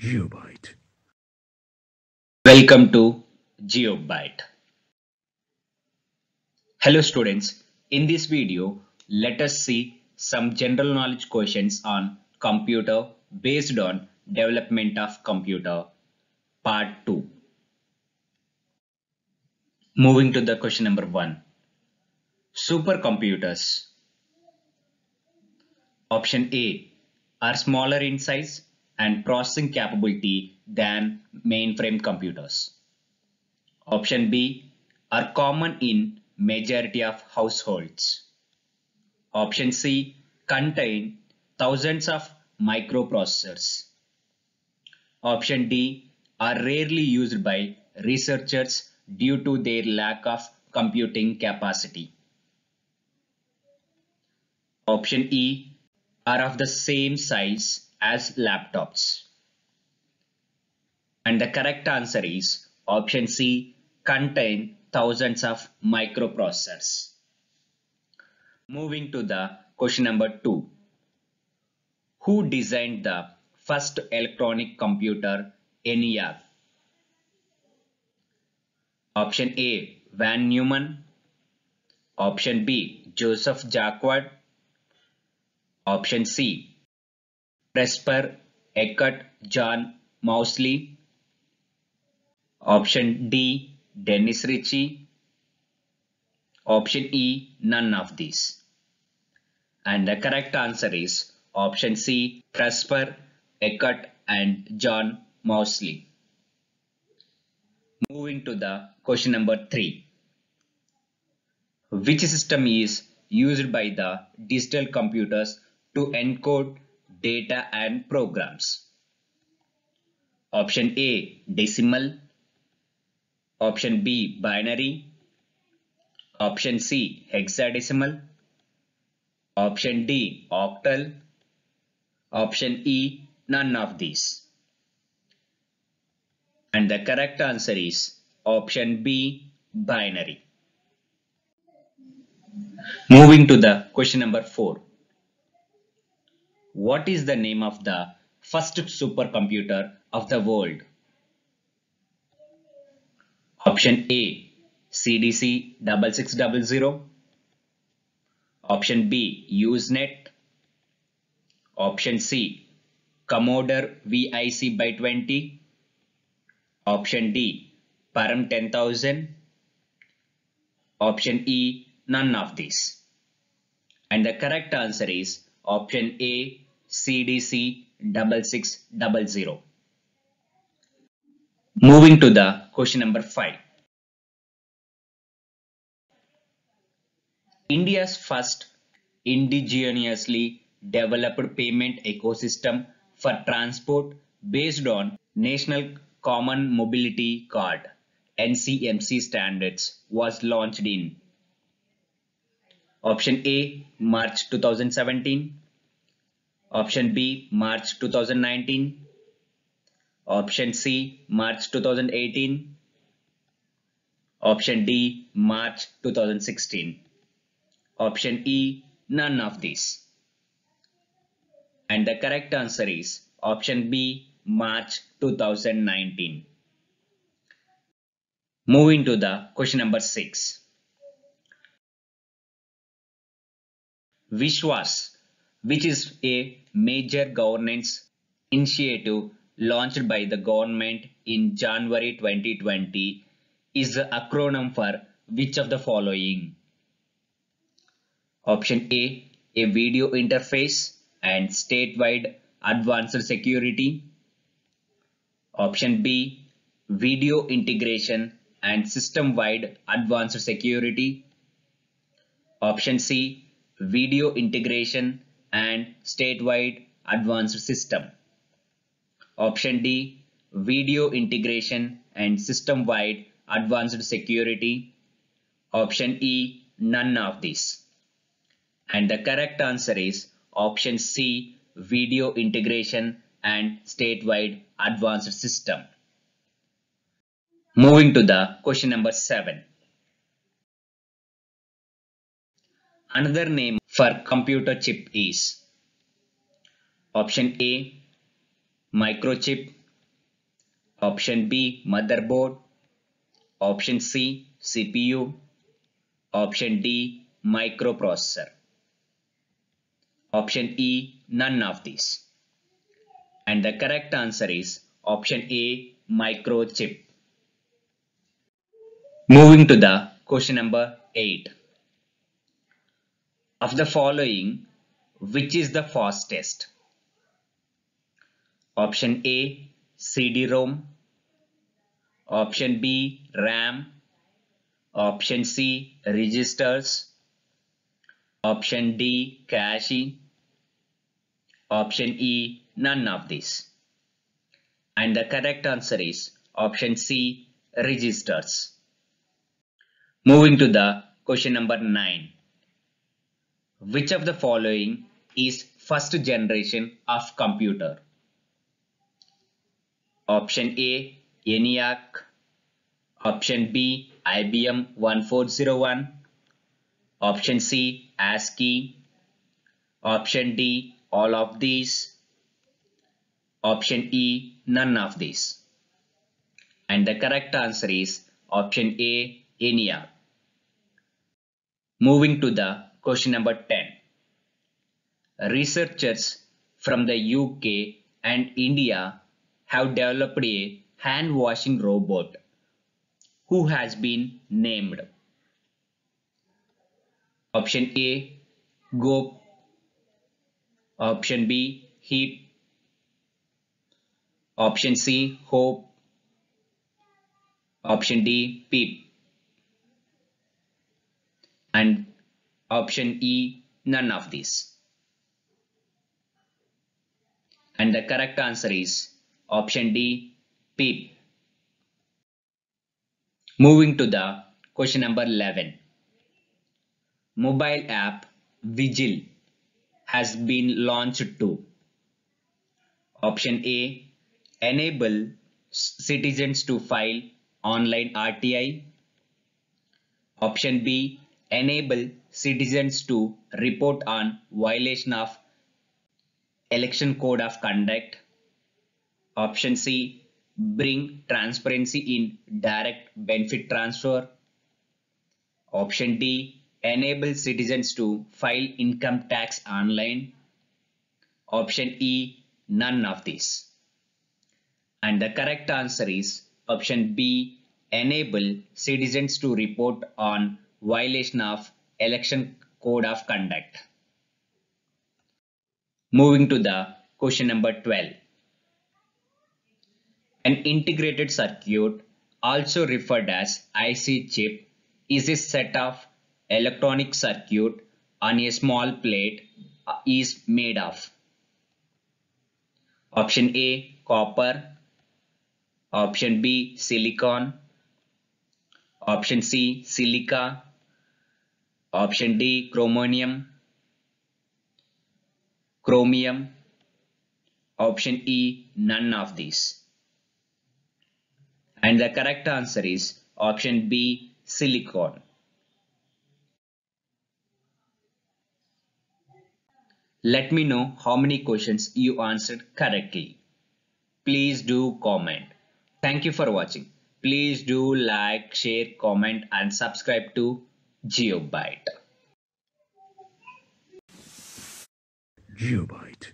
GeopByte. Welcome to GeopByte. Hello students, in this video let us see some general knowledge questions on computer based on development of computer part 2. Moving to the question number 1. Supercomputers. Option A, are smaller in size and processing capability than mainframe computers. Option B, are common in majority of households. Option C, contain thousands of microprocessors. Option D, are rarely used by researchers due to their lack of computing capacity. Option E, are of the same size as laptops. And the correct answer is option C, contain thousands of microprocessors. Moving to the question number 2. Who designed the first electronic computer, ENIAC? Option A, Von Neumann. Option B, Joseph Jacquard. Option C, Presper Eckert, John Mauchly. Option D, Dennis Ritchie. Option E, none of these. And the correct answer is option C, Presper Eckert and John Mauchly. Moving to the question number 3. Which system is used by the digital computers to encode data and programs? Option A, decimal. Option B, binary. Option C, hexadecimal. Option D, octal. Option E, none of these. And the correct answer is option B, binary. Moving to the question number 4. What is the name of the first supercomputer of the world? Option A, CDC 6600. Option B, Usenet. Option C, Commodore VIC by 20. Option D, Param 10000. Option E, none of these. And the correct answer is option A, CDC 6600. Moving to the question number 5. India's first indigenously developed payment ecosystem for transport based on National Common Mobility Card (NCMC) standards was launched in option A, March 2017. Option B, March 2019. Option C, March 2018. Option D, March 2016. Option E, none of these. And the correct answer is option B, March 2019. Moving to the question number 6. Vishwas, which is a major governance initiative launched by the government in January 2020, is the acronym for which of the following? Option A, a video interface and statewide advanced security. Option B, video integration and system-wide advanced security. Option C, video integration and statewide advanced system. Option D, video integration and system-wide advanced security. Option E, none of these. And the correct answer is option C, video integration and statewide advanced system. Moving to the question number 7. Another name for computer chip is option A, microchip Option B, motherboard. Option C, CPU. Option D, microprocessor. Option E, none of these. And the correct answer is option A, microchip. Moving to the question number 8. Of the following, which is the fastest? Option A, CD-ROM. Option B, RAM. Option C, registers. Option D, cache. Option E, none of these. And the correct answer is option C, registers. Moving to the question number 9. Which of the following is first generation of computer? Option A, ENIAC. Option B, IBM 1401. Option C, ASCII. Option D, all of these. Option E, none of these. And the correct answer is option A, ENIAC. Moving to the question number 10. Researchers from the UK and India have developed a hand washing robot who has been named. Option A, Go. Option B, Heap. Option C, Hope. Option D, Peep. And option E, none of these. And the correct answer is option D, Peep. Moving to the question number 11. Mobile app Vigil has been launched to. Option A, enable citizens to file online RTI. Option B, enable citizens to report on violation of election code of conduct. Option C, bring transparency in direct benefit transfer. Option D, enable citizens to file income tax online. Option E, none of these. And the correct answer is option B, enable citizens to report on violation of election code of conduct. Moving to the question number 12. An integrated circuit, also referred as IC chip, is a set of electronic circuit on a small plate is made of. Option A, copper. Option B, silicon. Option C, silica. Option D, chromium. Option E, none of these. And the correct answer is option B, silicon. Let me know how many questions you answered correctly. Please do comment. Thank you for watching. Please do like, share, comment and subscribe to GeopByte. GeopByte.